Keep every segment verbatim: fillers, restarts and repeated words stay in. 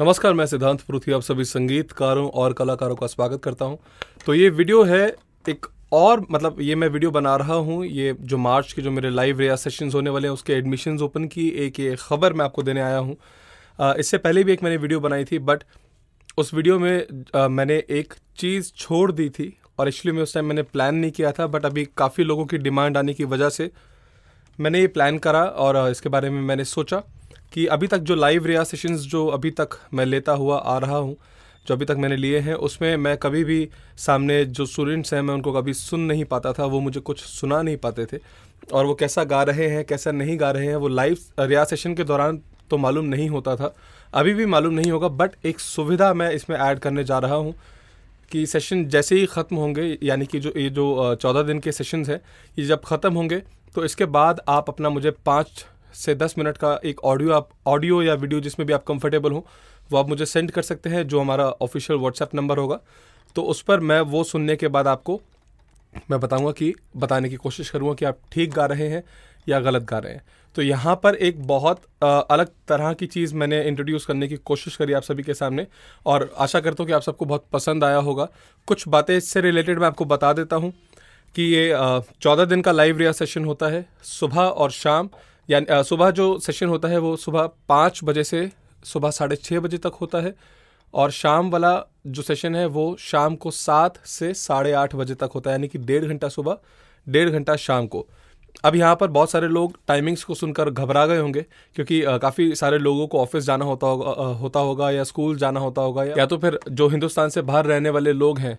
नमस्कार, मैं सिद्धांत प्रुथी आप सभी संगीतकारों और कलाकारों का स्वागत करता हूं। तो ये वीडियो है एक और, मतलब ये मैं वीडियो बना रहा हूं, ये जो मार्च के जो मेरे लाइव रियाज सेशंस होने वाले हैं उसके एडमिशन्स ओपन की एक ये ख़बर मैं आपको देने आया हूं। इससे पहले भी एक मैंने वीडियो बनाई थी, बट उस वीडियो में आ, मैंने एक चीज़ छोड़ दी थी और एक्चुअली में उस टाइम मैंने प्लान नहीं किया था, बट अभी काफ़ी लोगों की डिमांड आने की वजह से मैंने ये प्लान करा और इसके बारे में मैंने सोचा कि अभी तक जो लाइव रियाज सेशंस जो अभी तक मैं लेता हुआ आ रहा हूँ, जो अभी तक मैंने लिए हैं, उसमें मैं कभी भी सामने जो स्टूडेंट्स हैं मैं उनको कभी सुन नहीं पाता था, वो मुझे कुछ सुना नहीं पाते थे और वो कैसा गा रहे हैं कैसा नहीं गा रहे हैं वो लाइव रियाज सेशन के दौरान तो मालूम नहीं होता था, अभी भी मालूम नहीं होगा। बट एक सुविधा मैं इसमें ऐड करने जा रहा हूँ कि सेशन जैसे ही ख़त्म होंगे, यानी कि जो ये जो चौदह दिन के सेशंस हैं ये जब ख़त्म होंगे तो इसके बाद आप अपना मुझे पाँच से दस मिनट का एक ऑडियो आप ऑडियो या वीडियो जिसमें भी आप कंफर्टेबल हो वो आप मुझे सेंड कर सकते हैं, जो हमारा ऑफिशियल व्हाट्सएप नंबर होगा। तो उस पर मैं वो सुनने के बाद आपको मैं बताऊंगा कि बताने की कोशिश करूंगा कि आप ठीक गा रहे हैं या गलत गा रहे हैं। तो यहाँ पर एक बहुत आ, अलग तरह की चीज़ मैंने इंट्रोड्यूस करने की कोशिश करी आप सभी के सामने और आशा करता हूँ कि आप सबको बहुत पसंद आया होगा। कुछ बातें इससे रिलेटेड मैं आपको बता देता हूँ कि ये चौदह दिन का लाइव रियाज सेशन होता है सुबह और शाम, यानी सुबह जो सेशन होता है वो सुबह पाँच बजे से सुबह साढ़े छः बजे तक होता है और शाम वाला जो सेशन है वो शाम को सात से साढ़े आठ बजे तक होता है, यानी कि डेढ़ घंटा सुबह डेढ़ घंटा शाम को। अब यहाँ पर बहुत सारे लोग टाइमिंग्स को सुनकर घबरा गए होंगे क्योंकि काफ़ी सारे लोगों को ऑफिस जाना होता होगा होता होगा या स्कूल जाना होता होगा, या तो फिर जो हिंदुस्तान से बाहर रहने वाले लोग हैं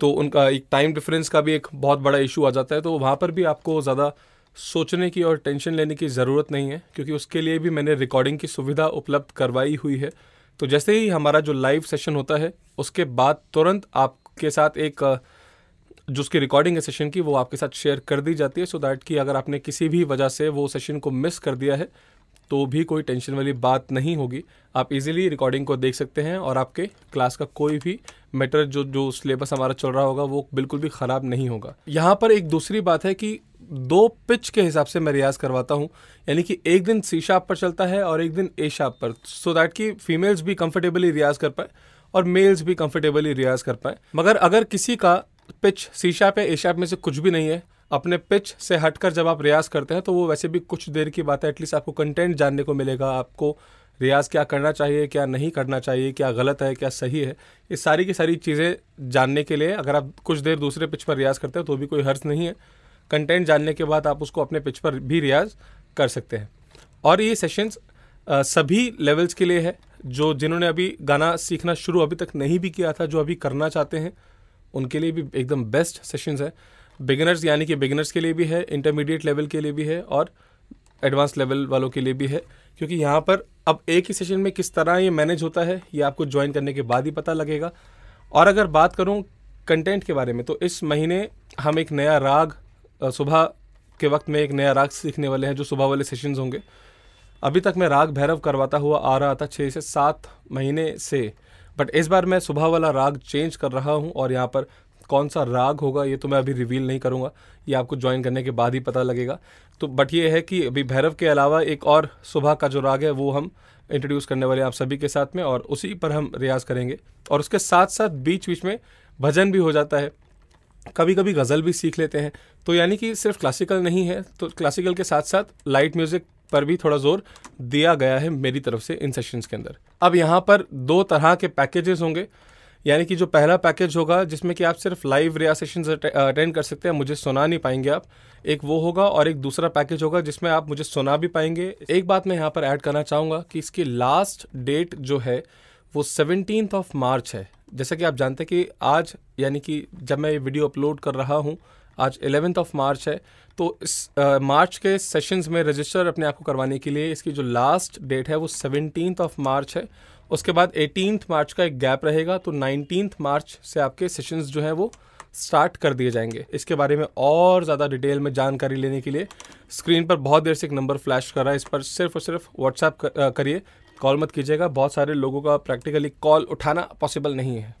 तो उनका एक टाइम डिफरेंस का भी एक बहुत बड़ा इशू आ जाता है। तो वहाँ पर भी आपको ज़्यादा सोचने की और टेंशन लेने की ज़रूरत नहीं है क्योंकि उसके लिए भी मैंने रिकॉर्डिंग की सुविधा उपलब्ध करवाई हुई है। तो जैसे ही हमारा जो लाइव सेशन होता है उसके बाद तुरंत आपके साथ एक जो उसकी रिकॉर्डिंग है सेशन की वो आपके साथ शेयर कर दी जाती है, सो दैट कि अगर आपने किसी भी वजह से वो सेशन को मिस कर दिया है तो भी कोई टेंशन वाली बात नहीं होगी। आप इजीली रिकॉर्डिंग को देख सकते हैं और आपके क्लास का कोई भी मैटर जो जो सिलेबस हमारा चल रहा होगा वो बिल्कुल भी ख़राब नहीं होगा। यहाँ पर एक दूसरी बात है कि दो पिच के हिसाब से मैं रियाज़ करवाता हूँ, यानी कि एक दिन सी शार्प पर चलता है और एक दिन ए शार्प पर, सो दैट कि फीमेल्स भी कंफर्टेबली रियाज़ कर पाए और मेल्स भी कंफर्टेबली रियाज़ कर पाए। मगर अगर किसी का पिच सी शार्प या ए शार्प में से कुछ भी नहीं है, अपने पिच से हटकर जब आप रियाज़ करते हैं तो वो वैसे भी कुछ देर की बात है, एटलीस्ट आपको कंटेंट जानने को मिलेगा, आपको रियाज़ क्या करना चाहिए क्या नहीं करना चाहिए, क्या गलत है क्या सही है, ये सारी की सारी चीज़ें जानने के लिए अगर आप कुछ देर दूसरे पिच पर रियाज़ करते हैं तो भी कोई हर्ज नहीं है। कंटेंट जानने के बाद आप उसको अपने पिच पर भी रियाज़ कर सकते हैं। और ये सेशंस सभी लेवल्स के लिए है, जो जिन्होंने अभी गाना सीखना शुरू अभी तक नहीं भी किया था, जो अभी करना चाहते हैं उनके लिए भी एकदम बेस्ट सेशंस है। बिगिनर्स यानी कि बिगिनर्स के लिए भी है, इंटरमीडिएट लेवल के लिए भी है और एडवांस लेवल वालों के लिए भी है, क्योंकि यहाँ पर अब एक ही सेशन में किस तरह ये मैनेज होता है ये आपको ज्वाइन करने के बाद ही पता लगेगा। और अगर बात करूँ कंटेंट के बारे में तो इस महीने हम एक नया राग, सुबह के वक्त में एक नया राग सीखने वाले हैं जो सुबह वाले सेशंस होंगे। अभी तक मैं राग भैरव करवाता हुआ आ रहा था छः से सात महीने से, बट इस बार मैं सुबह वाला राग चेंज कर रहा हूँ और यहाँ पर कौन सा राग होगा ये तो मैं अभी रिवील नहीं करूँगा, ये आपको ज्वाइन करने के बाद ही पता लगेगा। तो बट ये है कि अभी भैरव के अलावा एक और सुबह का जो राग है वो हम इंट्रोड्यूस करने वाले हैं आप सभी के साथ में और उसी पर हम रियाज़ करेंगे। और उसके साथ साथ बीच बीच में भजन भी हो जाता है, कभी कभी गज़ल भी सीख लेते हैं। तो यानी कि सिर्फ क्लासिकल नहीं है, तो क्लासिकल के साथ साथ लाइट म्यूज़िक पर भी थोड़ा जोर दिया गया है मेरी तरफ से इन सेशंस के अंदर। अब यहाँ पर दो तरह के पैकेजेस होंगे, यानी कि जो पहला पैकेज होगा जिसमें कि आप सिर्फ लाइव रियाज सेशंस अटेंड कर सकते हैं, मुझे सुना नहीं पाएंगे आप, एक वो होगा। और एक दूसरा पैकेज होगा जिसमें आप मुझे सुना भी पाएंगे। एक बात मैं यहाँ पर ऐड करना चाहूँगा कि इसकी लास्ट डेट जो है वो सेवनटीन्थ ऑफ मार्च है। जैसा कि आप जानते हैं कि आज, यानी कि जब मैं ये वीडियो अपलोड कर रहा हूँ आज इलेवेंथ ऑफ मार्च है, तो इस आ, मार्च के सेशंस में रजिस्टर अपने आप को करवाने के लिए इसकी जो लास्ट डेट है वो सेवनटीन्थ ऑफ मार्च है। उसके बाद एटीन्थ मार्च का एक गैप रहेगा, तो नाइनटीन्थ मार्च से आपके सेशंस जो हैं वो स्टार्ट कर दिए जाएंगे। इसके बारे में और ज़्यादा डिटेल में जानकारी लेने के लिए स्क्रीन पर बहुत देर से एक नंबर फ्लैश कर रहा है, इस पर सिर्फ और सिर्फ व्हाट्सएप करिए, कॉल मत कीजिएगा। बहुत सारे लोगों का प्रैक्टिकली कॉल उठाना पॉसिबल नहीं है,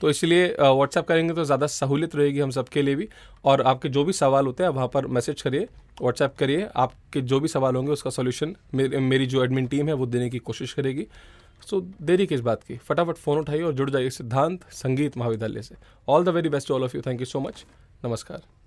तो इसलिए व्हाट्सएप करेंगे तो ज़्यादा सहूलियत रहेगी हम सबके लिए भी। और आपके जो भी सवाल होते हैं वहाँ पर मैसेज करिए, व्हाट्सएप करिए, आपके जो भी सवाल होंगे उसका सोल्यूशन मेरी जो एडमिन टीम है वो देने की कोशिश करेगी। सो देरी किस बात की, फटाफट फ़ोन उठाइए और जुड़ जाइए सिद्धांत संगीत महाविद्यालय से। All the very best to all of you. Thank you so much. नमस्कार।